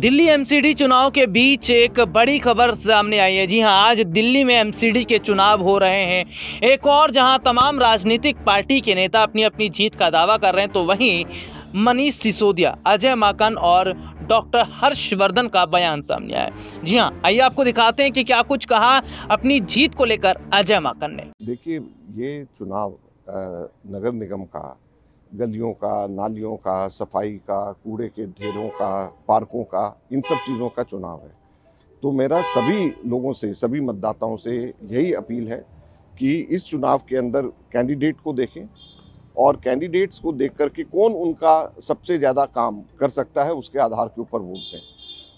Delhi MCD चुनाव के बीच एक बड़ी खबर सामने आई है। जी हां, आज दिल्ली में एमसीडी के चुनाव हो रहे हैं। एक और जहां तमाम राजनीतिक पार्टी के नेता अपनी अपनी जीत का दावा कर रहे हैं, तो वहीं मनीष सिसोदिया, अजय माकन और डॉक्टर हर्षवर्धन का बयान सामने आया है। जी हां, आइए आपको दिखाते हैं कि क्या कुछ कहा अपनी जीत को लेकर अजय माकन ने। देखिए, ये चुनाव नगर निगम का, गलियों का, नालियों का, सफाई का, कूड़े के ढेरों का, पार्कों का, इन सब चीज़ों का चुनाव है। तो मेरा सभी लोगों से, सभी मतदाताओं से यही अपील है कि इस चुनाव के अंदर कैंडिडेट को देखें और कैंडिडेट्स को देख करके कौन उनका सबसे ज़्यादा काम कर सकता है, उसके आधार के ऊपर वोट दें।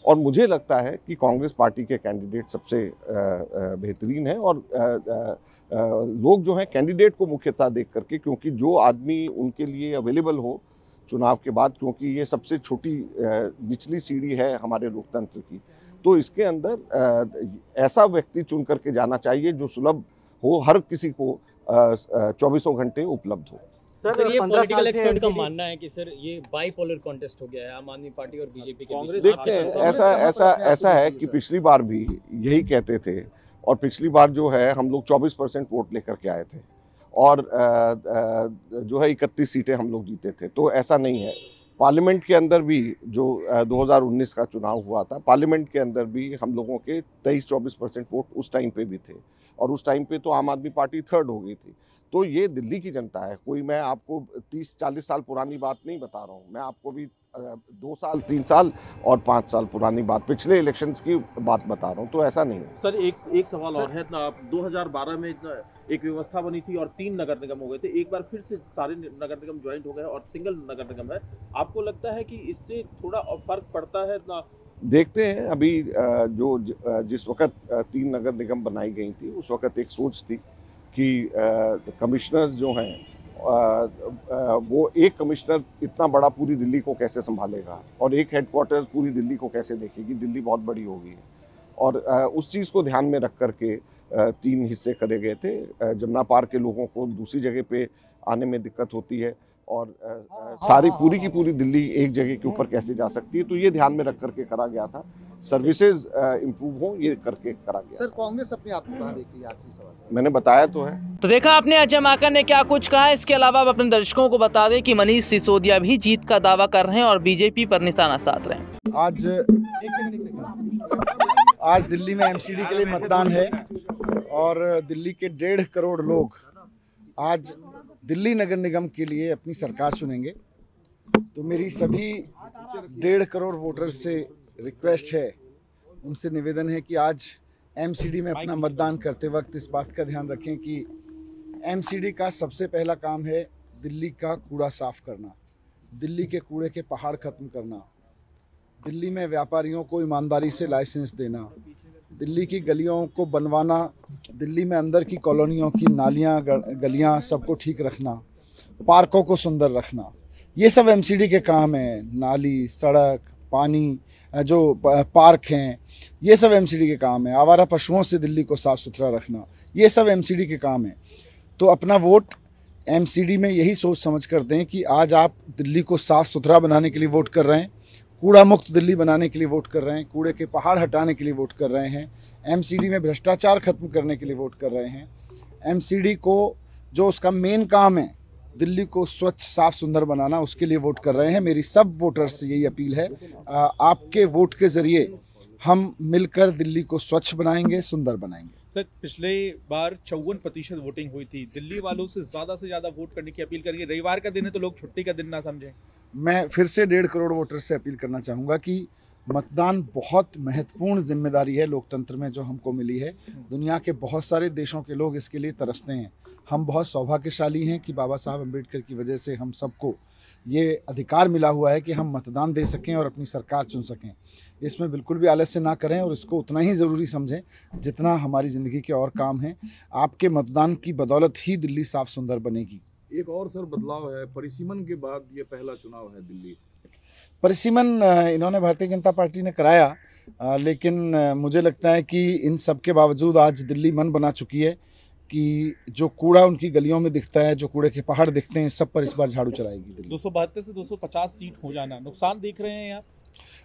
और मुझे लगता है कि कांग्रेस पार्टी के कैंडिडेट सबसे बेहतरीन हैं और लोग जो हैं कैंडिडेट को मुख्यतः देख करके, क्योंकि जो आदमी उनके लिए अवेलेबल हो चुनाव के बाद, क्योंकि ये सबसे छोटी निचली सीढ़ी है हमारे लोकतंत्र की, तो इसके अंदर ऐसा व्यक्ति चुन करके जाना चाहिए जो सुलभ हो, हर किसी को 24 घंटे उपलब्ध हो। सर, ये पॉलिटिकल एक्सपर्ट का मानना है कि सर ये बाईपोलर कॉन्टेस्ट हो गया है आम आदमी पार्टी और बीजेपी के। देखते हैं, ऐसा है कि पिछली बार भी यही कहते थे और पिछली बार जो है हम लोग 24% वोट लेकर के आए थे और जो है 31 सीटें हम लोग जीते थे। तो ऐसा नहीं है, पार्लियामेंट के अंदर भी जो 2019 का चुनाव हुआ था, पार्लियामेंट के अंदर भी हम लोगों के 23-24% वोट उस टाइम पे भी थे और उस टाइम पे तो आम आदमी पार्टी थर्ड हो गई थी। तो ये दिल्ली की जनता है, कोई मैं आपको 30-40 साल पुरानी बात नहीं बता रहा हूँ, मैं आपको भी 2 साल, 3 साल और 5 साल पुरानी बात, पिछले इलेक्शंस की बात बता रहा हूँ। तो ऐसा नहीं है। सर, एक सवाल और है ना, आप 2012 में एक व्यवस्था बनी थी और 3 नगर निगम हो गए थे, एक बार फिर से सारे नगर निगम ज्वाइंट हो गए और सिंगल नगर निगम है। आपको लगता है कि इससे थोड़ा फर्क पड़ता है ना? देखते हैं, अभी जो जिस वक्त 3 नगर निगम बनाई गई थी उस वक्त एक सोच थी कि कमिश्नर्स जो हैं वो एक कमिश्नर इतना बड़ा पूरी दिल्ली को कैसे संभालेगा और एक हेडक्वार्टर्स पूरी दिल्ली को कैसे देखेगी, दिल्ली बहुत बड़ी होगी। और उस चीज़ को ध्यान में रख करके 3 हिस्से करे गए थे। जमुना पार के लोगों को दूसरी जगह पे आने में दिक्कत होती है और सारी पूरी की पूरी दिल्ली एक जगह के ऊपर कैसे जा सकती है, तो ये ध्यान में रख करके करा गया था। सर्विसेज इम्प्रूव हो, ये करके करा गया। सर, कांग्रेस अपने आप को कहां देखती है? आखिरी सवाल मैंने बताया तो है। तो देखा आपने अजय माकन ने क्या कुछ कहा। इसके अलावा आप अपने दर्शकों को बता दें कि मनीष सिसोदिया भी जीत का दावा कर रहे हैं और बीजेपी पर निशाना साध रहे हैं। आज दिल्ली में एमसीडी के लिए मतदान है और दिल्ली के 1.5 करोड़ लोग आज दिल्ली नगर निगम के लिए अपनी सरकार चुनेंगे। तो मेरी सभी 1.5 करोड़ वोटर्स से रिक्वेस्ट है, उनसे निवेदन है कि आज एमसीडी में अपना मतदान करते वक्त इस बात का ध्यान रखें कि एमसीडी का सबसे पहला काम है दिल्ली का कूड़ा साफ करना, दिल्ली के कूड़े के पहाड़ ख़त्म करना, दिल्ली में व्यापारियों को ईमानदारी से लाइसेंस देना, दिल्ली की गलियों को बनवाना, दिल्ली में अंदर की कॉलोनियों की नालियाँ, गलियाँ सबको ठीक रखना, पार्कों को सुंदर रखना, ये सब एमसीडी के काम हैं। नाली, सड़क, पानी, जो पार्क हैं, ये सब एमसीडी के काम है। आवारा पशुओं से दिल्ली को साफ़ सुथरा रखना, ये सब एमसीडी के काम है। तो अपना वोट एमसीडी में यही सोच समझ कर दें कि आज आप दिल्ली को साफ़ सुथरा बनाने के लिए वोट कर रहे हैं, कूड़ा मुक्त दिल्ली बनाने के लिए वोट कर रहे हैं, कूड़े के पहाड़ हटाने के लिए वोट कर रहे हैं, एमसीडी में भ्रष्टाचार ख़त्म करने के लिए वोट कर रहे हैं, एमसीडी को जो उसका मेन काम है दिल्ली को स्वच्छ साफ सुंदर बनाना, उसके लिए वोट कर रहे हैं। मेरी सब वोटर्स से यही अपील है, आपके वोट के ज़रिए हम मिलकर दिल्ली को स्वच्छ बनाएंगे, सुंदर बनाएंगे। सर, पिछले बार 54% वोटिंग हुई थी, दिल्ली वालों से ज़्यादा वोट करने की अपील करेंगे। रविवार का दिन है तो लोग छुट्टी का दिन ना समझें। मैं फिर से 1.5 करोड़ वोटर्स से अपील करना चाहूँगा कि मतदान बहुत महत्वपूर्ण जिम्मेदारी है लोकतंत्र में जो हमको मिली है। दुनिया के बहुत सारे देशों के लोग इसके लिए तरसते हैं। हम बहुत सौभाग्यशाली हैं कि बाबा साहब अम्बेडकर की वजह से हम सबको ये अधिकार मिला हुआ है कि हम मतदान दे सकें और अपनी सरकार चुन सकें। इसमें बिल्कुल भी आलस्य ना करें और इसको उतना ही ज़रूरी समझें जितना हमारी ज़िंदगी के और काम हैं। आपके मतदान की बदौलत ही दिल्ली साफ सुंदर बनेगी। एक और सर बदलाव है, परिसीमन के बाद ये पहला चुनाव है दिल्ली। परिसीमन इन्होंने भारतीय जनता पार्टी ने कराया, लेकिन मुझे लगता है कि इन सब के बावजूद आज दिल्ली मन बना चुकी है कि जो कूड़ा उनकी गलियों में दिखता है, जो कूड़े के पहाड़ दिखते हैं, सब पर इस बार झाड़ू चलाएगी। 272 से 250 सीट हो जाना नुकसान देख रहे हैं आप?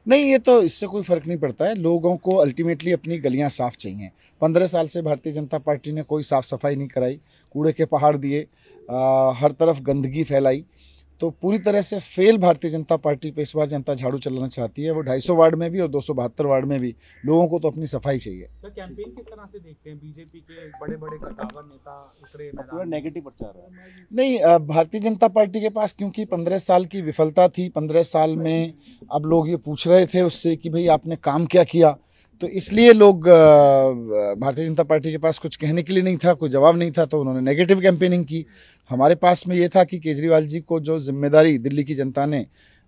नहीं, ये तो इससे कोई फ़र्क नहीं पड़ता है। लोगों को अल्टीमेटली अपनी गलियां साफ़ चाहिए। 15 साल से भारतीय जनता पार्टी ने कोई साफ़ सफाई नहीं कराई, कूड़े के पहाड़ दिए, हर तरफ गंदगी फैलाई, तो पूरी तरह से फेल भारतीय जनता पार्टी पे इस बार जनता झाड़ू चलाना चाहती है। वो 250 वार्ड में भी और 272 वार्ड में भी लोगों को तो अपनी सफाई चाहिए। तो कैंपेन किस तरह से देखते हैं? बीजेपी के बड़े-बड़े कद्दावर नेता उतरे मैदान में, पूरा नेगेटिव प्रचार है। नहीं, भारतीय जनता पार्टी के पास क्योंकि 15 साल की विफलता थी, 15 साल में अब लोग ये पूछ रहे थे उससे कि भाई आपने काम क्या किया, तो इसलिए लोग भारतीय जनता पार्टी के पास कुछ कहने के लिए नहीं था, कोई जवाब नहीं था, तो उन्होंने नेगेटिव कैंपेनिंग की। हमारे पास में ये था कि केजरीवाल जी को जो जिम्मेदारी दिल्ली की जनता ने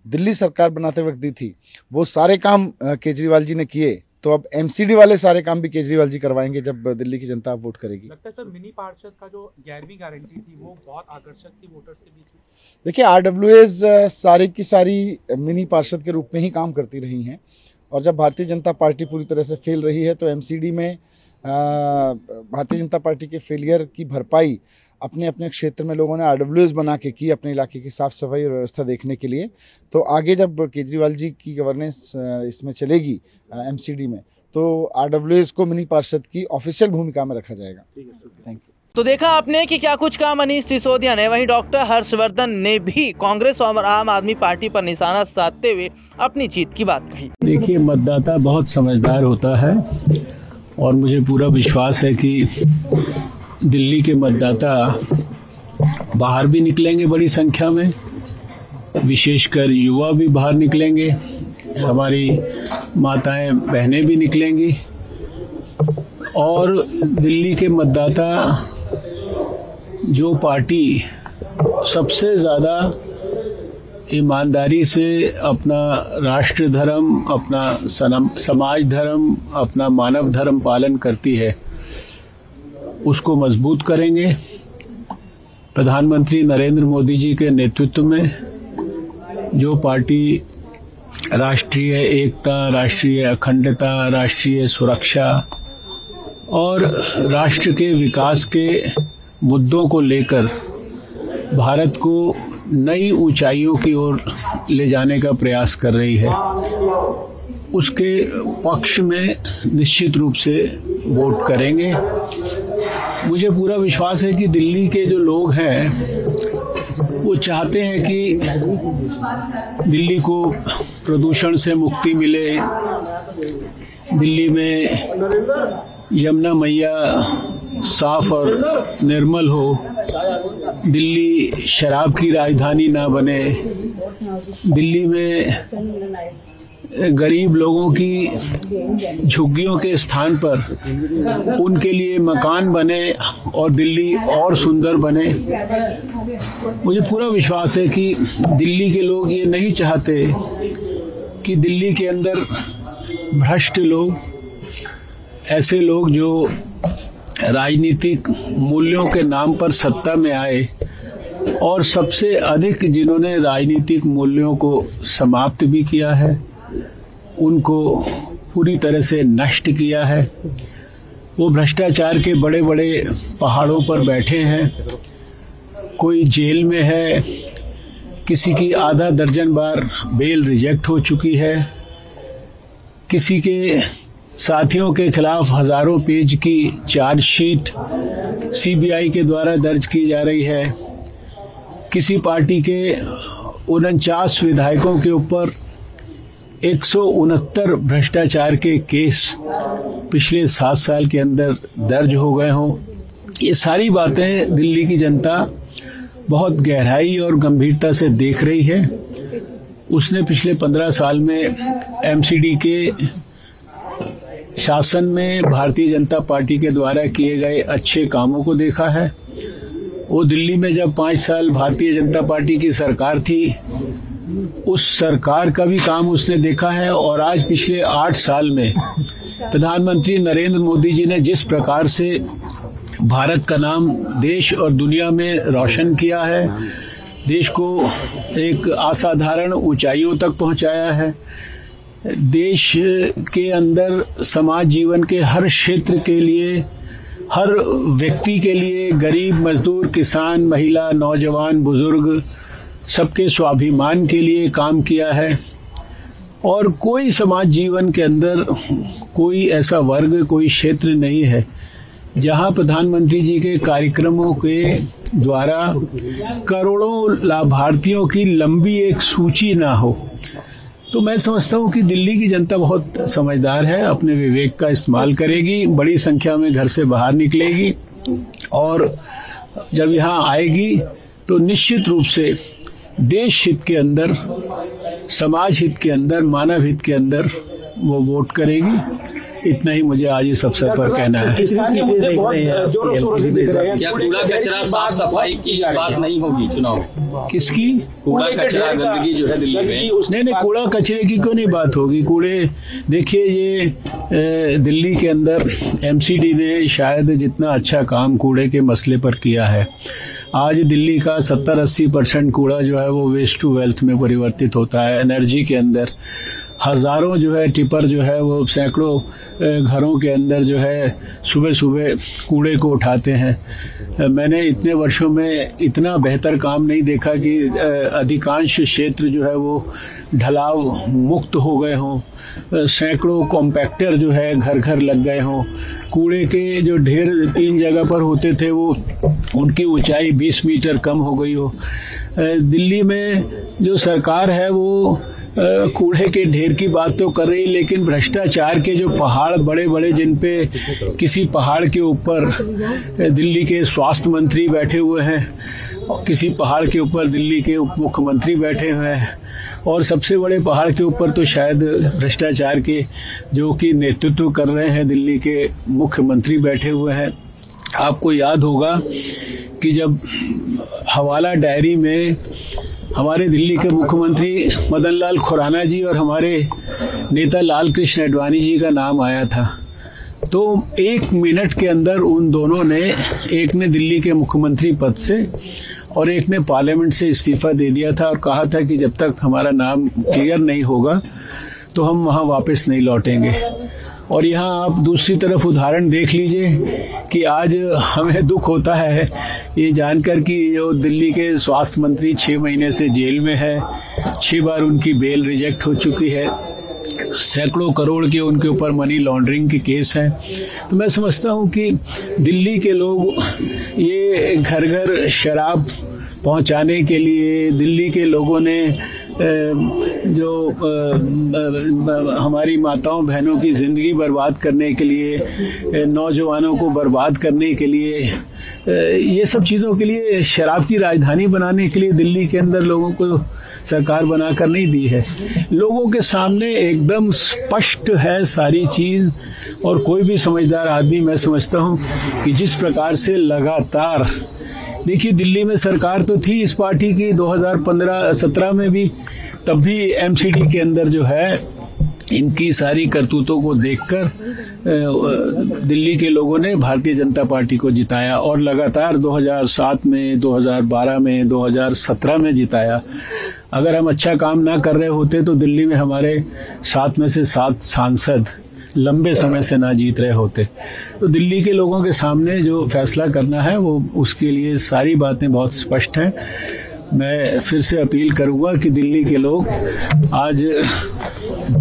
दिल्ली सरकार बनाते वक्त दी थी, वो सारे काम केजरीवाल जी ने किए, तो अब MCD वाले सारे काम भी केजरीवाल जी करवाएंगे जब दिल्ली की जनता वोट करेगी। लगता है सर मिनी पार्षद का जो 11वीं गारंटी थी वो बहुत आकर्षक थी वोटर्स के बीच। देखिए, आरडब्ल्यूएज सारी की सारी मिनी पार्षद के रूप में ही काम करती रही हैं, और जब भारतीय जनता पार्टी पूरी तरह से फेल रही है तो MCD में भारतीय जनता पार्टी के फेलियर की भरपाई अपने अपने क्षेत्र में लोगों ने आरडब्ल्यूएज बना के की, अपने इलाके की साफ़ सफाई और व्यवस्था देखने के लिए। तो आगे जब केजरीवाल जी की गवर्नेंस इसमें चलेगी MCD में, तो आरडब्ल्यूएज को मिनी पार्षद की ऑफिशियल भूमिका में रखा जाएगा। Thank you. तो देखा आपने कि क्या कुछ कहा मनीष सिसोदिया ने। वहीं डॉक्टर हर्षवर्धन ने भी कांग्रेस और आम आदमी पार्टी पर निशाना साधते हुए अपनी जीत की बात कही। देखिए, मतदाता बहुत समझदार होता है और मुझे पूरा विश्वास है कि दिल्ली के मतदाता बाहर भी निकलेंगे बड़ी संख्या में, विशेषकर युवा भी बाहर निकलेंगे, हमारी माताएं बहनें भी निकलेंगी, और दिल्ली के मतदाता जो पार्टी सबसे ज़्यादा ईमानदारी से अपना राष्ट्र धर्म, अपना समाज धर्म, अपना मानव धर्म पालन करती है, उसको मजबूत करेंगे। प्रधानमंत्री नरेंद्र मोदी जी के नेतृत्व में जो पार्टी राष्ट्रीय एकता, राष्ट्रीय अखंडता, राष्ट्रीय सुरक्षा और राष्ट्र के विकास के मुद्दों को लेकर भारत को नई ऊंचाइयों की ओर ले जाने का प्रयास कर रही है, उसके पक्ष में निश्चित रूप से वोट करेंगे। मुझे पूरा विश्वास है कि दिल्ली के जो लोग हैं वो चाहते हैं कि दिल्ली को प्रदूषण से मुक्ति मिले, दिल्ली में यमुना मैया साफ और निर्मल हो, दिल्ली शराब की राजधानी ना बने, दिल्ली में गरीब लोगों की झुग्गियों के स्थान पर उनके लिए मकान बने और दिल्ली और सुंदर बने। मुझे पूरा विश्वास है कि दिल्ली के लोग ये नहीं चाहते कि दिल्ली के अंदर भ्रष्ट लोग, ऐसे लोग जो राजनीतिक मूल्यों के नाम पर सत्ता में आए और सबसे अधिक जिन्होंने राजनीतिक मूल्यों को समाप्त भी किया है, उनको पूरी तरह से नष्ट किया है। वो भ्रष्टाचार के बड़े बड़े पहाड़ों पर बैठे हैं, कोई जेल में है, किसी की आधा दर्जन बार बेल रिजेक्ट हो चुकी है, किसी के साथियों के खिलाफ हजारों पेज की चार्जशीट CBI के द्वारा दर्ज की जा रही है, किसी पार्टी के 49 विधायकों के ऊपर 169 भ्रष्टाचार के केस पिछले 7 साल के अंदर दर्ज हो गए हों। ये सारी बातें दिल्ली की जनता बहुत गहराई और गंभीरता से देख रही है। उसने पिछले 15 साल में MCD के शासन में भारतीय जनता पार्टी के द्वारा किए गए अच्छे कामों को देखा है। वो दिल्ली में जब 5 साल भारतीय जनता पार्टी की सरकार थी, उस सरकार का भी काम उसने देखा है, और आज पिछले 8 साल में प्रधानमंत्री नरेंद्र मोदी जी ने जिस प्रकार से भारत का नाम देश और दुनिया में रोशन किया है, देश को एक असाधारण ऊंचाइयों तक पहुंचाया है, देश के अंदर समाज जीवन के हर क्षेत्र के लिए, हर व्यक्ति के लिए, गरीब, मजदूर, किसान, महिला, नौजवान, बुजुर्ग, सबके स्वाभिमान के लिए काम किया है। और कोई समाज जीवन के अंदर कोई ऐसा वर्ग, कोई क्षेत्र नहीं है जहां प्रधानमंत्री जी के कार्यक्रमों के द्वारा करोड़ों लाभार्थियों की लंबी एक सूची ना हो। तो मैं समझता हूं कि दिल्ली की जनता बहुत समझदार है, अपने विवेक का इस्तेमाल करेगी, बड़ी संख्या में घर से बाहर निकलेगी और जब यहां आएगी तो निश्चित रूप से देश हित के अंदर, समाज हित के अंदर, मानव हित के अंदर वो वोट करेगी। इतना ही मुझे आज इस अवसर पर कहना है। क्या कूड़ा कचरा साफ सफाई की बात नहीं होगी चुनाव? किसकी कूड़ा कचरा गंदगी जो है दिल्ली में? नहीं, कूड़ा कचरे की क्यों नहीं बात होगी? कूड़े देखिए, ये दिल्ली के अंदर MCD ने शायद जितना अच्छा काम कूड़े के मसले पर किया है, आज दिल्ली का 70-80% कूड़ा जो है वो वेस्ट टू वेल्थ में परिवर्तित होता है। एनर्जी के अंदर हजारों जो है टिपर जो है वो सैकड़ों घरों के अंदर जो है सुबह सुबह कूड़े को उठाते हैं। मैंने इतने वर्षों में इतना बेहतर काम नहीं देखा कि अधिकांश क्षेत्र जो है वो ढलाव मुक्त हो गए हों, सैकड़ों कॉम्पैक्टर जो है घर घर लग गए हों। कूड़े के जो ढेर 3 जगह पर होते थे वो उनकी ऊंचाई 20 मीटर कम हो गई हो। दिल्ली में जो सरकार है वो कूड़े के ढेर की बात तो कर रही, लेकिन भ्रष्टाचार के जो पहाड़ बड़े बड़े, जिन पे किसी पहाड़ के ऊपर दिल्ली के स्वास्थ्य मंत्री बैठे हुए हैं, किसी पहाड़ के ऊपर दिल्ली के उप मुख्यमंत्री बैठे हुए हैं, और सबसे बड़े पहाड़ के ऊपर तो शायद भ्रष्टाचार के जो कि नेतृत्व कर रहे हैं दिल्ली के मुख्यमंत्री बैठे हुए हैं। आपको याद होगा कि जब हवाला डायरी में हमारे दिल्ली के मुख्यमंत्री मदनलाल खुराना जी और हमारे नेता लाल कृष्ण आडवाणी जी का नाम आया था, तो 1 मिनट के अंदर उन दोनों ने, एक ने दिल्ली के मुख्यमंत्री पद से और एक ने पार्लियामेंट से इस्तीफा दे दिया था और कहा था कि जब तक हमारा नाम क्लियर नहीं होगा तो हम वहाँ वापस नहीं लौटेंगे। और यहाँ आप दूसरी तरफ उदाहरण देख लीजिए कि आज हमें दुख होता है ये जानकर कि जो दिल्ली के स्वास्थ्य मंत्री 6 महीने से जेल में है, 6 बार उनकी बेल रिजेक्ट हो चुकी है, सैकड़ों करोड़ के उनके ऊपर मनी लॉन्ड्रिंग के केस हैं। तो मैं समझता हूँ कि दिल्ली के लोग ये घर घर शराब पहुँचाने के लिए, दिल्ली के लोगों ने जो हमारी माताओं बहनों की ज़िंदगी बर्बाद करने के लिए, नौजवानों को बर्बाद करने के लिए, ये सब चीज़ों के लिए शराब की राजधानी बनाने के लिए दिल्ली के अंदर लोगों को सरकार बनाकर नहीं दी है। लोगों के सामने एकदम स्पष्ट है सारी चीज़, और कोई भी समझदार आदमी, मैं समझता हूँ कि जिस प्रकार से लगातार, देखिए दिल्ली में सरकार तो थी इस पार्टी की 2015-17 में भी, तब भी MCD के अंदर जो है इनकी सारी करतूतों को देखकर दिल्ली के लोगों ने भारतीय जनता पार्टी को जिताया और लगातार 2007 में, 2012 में, 2017 में जिताया। अगर हम अच्छा काम ना कर रहे होते तो दिल्ली में हमारे 7 में से 7 सांसद लंबे समय से ना जीत रहे होते। तो दिल्ली के लोगों के सामने जो फैसला करना है वो, उसके लिए सारी बातें बहुत स्पष्ट हैं। मैं फिर से अपील करूंगा कि दिल्ली के लोग आज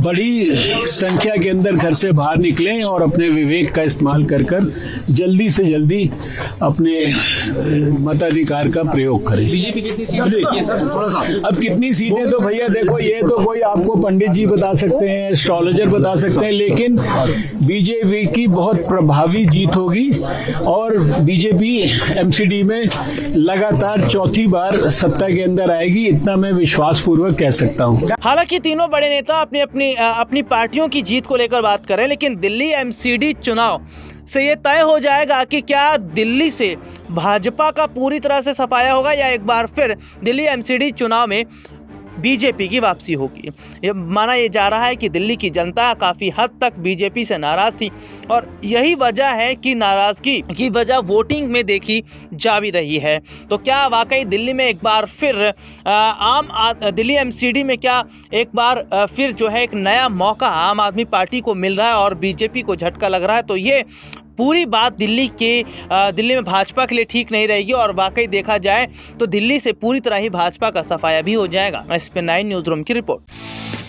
बड़ी संख्या के अंदर घर से बाहर निकलें और अपने विवेक का इस्तेमाल कर कर जल्दी से जल्दी अपने मताधिकार का प्रयोग करें। बीजेपी कितनी सीटें? अब कितनी सीटें तो भैया देखो, ये तो कोई आपको पंडित जी बता सकते हैं, एस्ट्रोलॉजर बता सकते हैं, लेकिन बीजेपी की बहुत प्रभावी जीत होगी। और बीजेपी MCD में लगातार 4थी बार सत्ता के अंदर आएगी, इतना मैं विश्वास पूर्वक कह सकता हूँ। हालांकि तीनों बड़े नेता अपने अपनी पार्टियों की जीत को लेकर बात कर रहे हैं, लेकिन दिल्ली MCD चुनाव से ये तय हो जाएगा कि क्या दिल्ली से भाजपा का पूरी तरह से सफाया होगा या एक बार फिर दिल्ली MCD चुनाव में बीजेपी की वापसी होगी। ये माना ये जा रहा है कि दिल्ली की जनता काफ़ी हद तक बीजेपी से नाराज़ थी और यही वजह है कि नाराज़गी की वजह वोटिंग में देखी जा भी रही है। तो क्या वाकई दिल्ली में एक बार फिर दिल्ली MCD में क्या एक बार फिर जो है एक नया मौका आम आदमी पार्टी को मिल रहा है और बीजेपी को झटका लग रहा है? तो ये पूरी बात दिल्ली में भाजपा के लिए ठीक नहीं रहेगी और वाकई देखा जाए तो दिल्ली से पूरी तरह ही भाजपा का सफाया भी हो जाएगा। एसपीएन9 न्यूज़ रूम की रिपोर्ट।